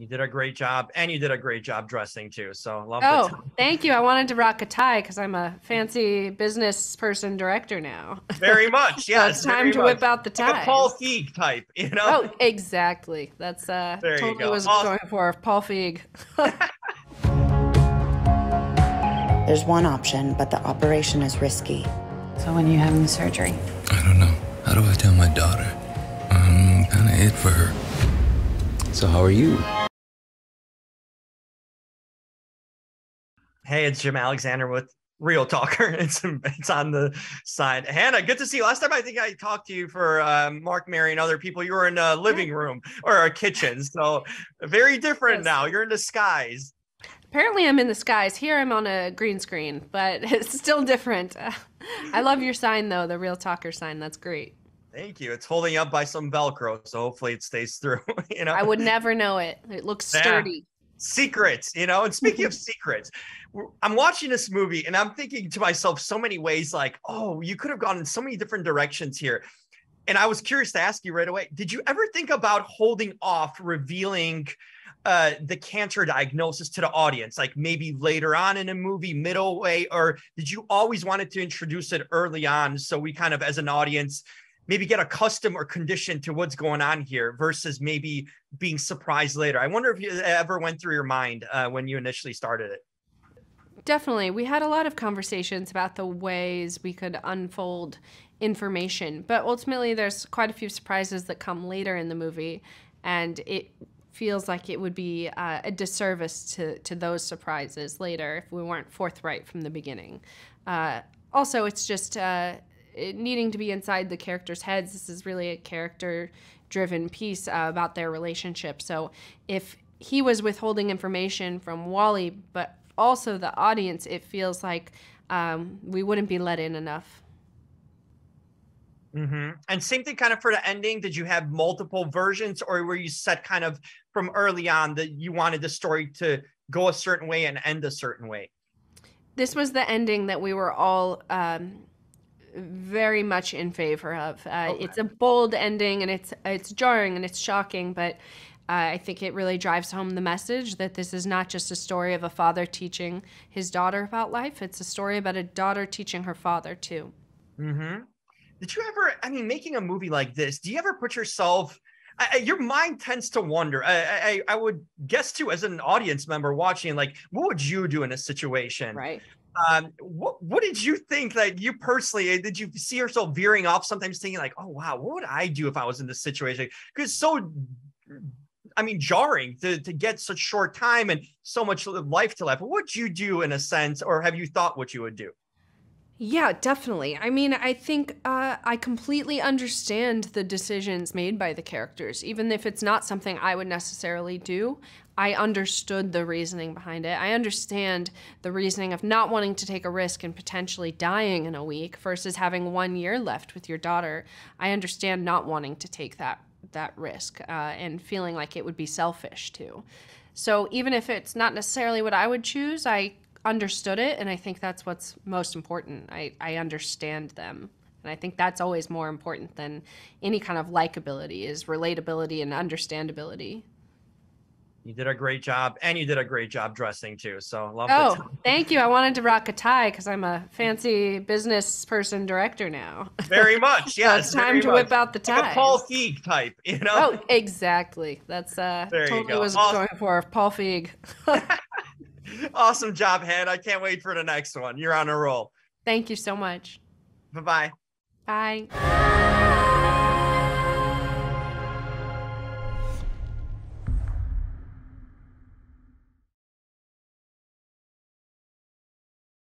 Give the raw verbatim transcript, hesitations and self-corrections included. You did a great job, and you did a great job dressing too. So love oh, the thank you. I wanted to rock a tie because I'm a fancy business person director now. Very much, yes. It's time very to much. whip out the tie. Like a Paul Feig type, you know. Oh, exactly. That's uh, there totally what I was awesome. going for. Paul Feig. There's one option, but the operation is risky. So when are you having the surgery? I don't know. How do I tell my daughter? I'm kind of it for her. So how are you? Hey, it's Jim Alexander with Real Talker. It's, it's on the side. Hannah, good to see you. Last time I think I talked to you for uh, Mark, Mary, and other people, you were in a living room or a kitchen. So very different yes. now. You're in the skies. Apparently I'm in the skies. Here I'm on a green screen, but it's still different. Uh, I love your sign, though, the Real Talker sign. That's great. Thank you. It's holding up by some Velcro, so hopefully it stays through. You know, I would never know it. It looks sturdy. Yeah. Secrets, you know, and speaking of secrets, I'm watching this movie and I'm thinking to myself so many ways like, oh, you could have gone in so many different directions here. And I was curious to ask you right away, did you ever think about holding off revealing uh, the cancer diagnosis to the audience, like maybe later on in a movie, middle way, or did you always wanted to introduce it early on so we kind of as an audience maybe get accustomed or conditioned to what's going on here versus maybe being surprised later? I wonder if you ever went through your mind uh, when you initially started it. Definitely. We had a lot of conversations about the ways we could unfold information, but ultimately there's quite a few surprises that come later in the movie, and it feels like it would be uh, a disservice to, to those surprises later if we weren't forthright from the beginning. Uh, also, it's just... Uh, It needing to be inside the characters' heads. This is really a character-driven piece uh, about their relationship. So if he was withholding information from Wally, but also the audience, it feels like um, we wouldn't be let in enough. Mm-hmm. And same thing kind of for the ending. Did you have multiple versions, or were you set kind of from early on that you wanted the story to go a certain way and end a certain way? This was the ending that we were all... Um, very much in favor of. Uh, okay. It's a bold ending, and it's it's jarring and it's shocking, but uh, I think it really drives home the message that this is not just a story of a father teaching his daughter about life. It's a story about a daughter teaching her father too. Mm-hmm. Did you ever, I mean, making a movie like this, do you ever put yourself, I, I, your mind tends to wonder, I, I, I would guess too, as an audience member watching, like, what would you do in a situation? Right. Um, what, what did you think that like, you personally, did you see yourself veering off sometimes thinking like, oh, wow, what would I do if I was in this situation? Because it's so, I mean, jarring to, to get such short time and so much life to life. What would you do in a sense, or have you thought what you would do? Yeah, definitely. I mean, I think uh, I completely understand the decisions made by the characters. Even if it's not something I would necessarily do, I understood the reasoning behind it. I understand the reasoning of not wanting to take a risk and potentially dying in a week versus having one year left with your daughter. I understand not wanting to take that, that risk uh, and feeling like it would be selfish too. So even if it's not necessarily what I would choose, I understood it, and I think that's what's most important. I, I understand them, and I think that's always more important than any kind of likability is relatability and understandability. You did a great job, and you did a great job dressing too, so love oh the thank you. I wanted to rock a tie because I'm a fancy business person director now. Very much, yes. It's time to much. whip out the tie. Like a Paul Feig type, you know. Oh, exactly. That's uh there totally what awesome. I was going for, Paul Feig. Awesome job, Hannah. I can't wait for the next one. You're on a roll. Thank you so much. Bye-bye. Bye.